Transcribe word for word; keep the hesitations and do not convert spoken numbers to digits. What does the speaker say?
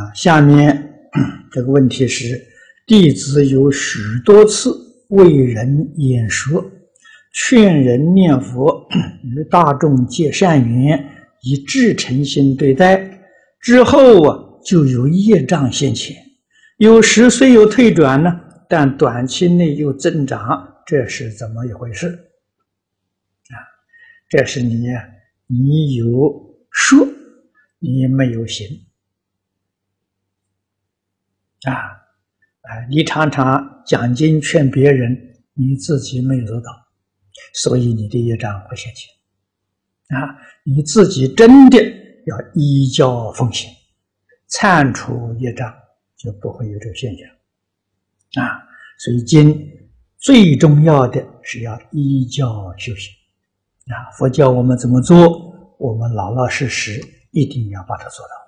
啊，下面这个问题是：弟子有许多次为人演说，劝人念佛，与大众结善缘，以至诚心对待，之后啊，就有业障现前。有时虽有退转呢，但短期内又增长，这是怎么一回事？啊，这是你你有说，你没有行。 啊，啊！你常常讲经劝别人，你自己没有做到，所以你的业障会现前。啊，你自己真的要依教奉行，铲除业障，就不会有这个现象。啊，所以经最重要的是要依教修行。啊，佛教我们怎么做，我们老老实实一定要把它做到。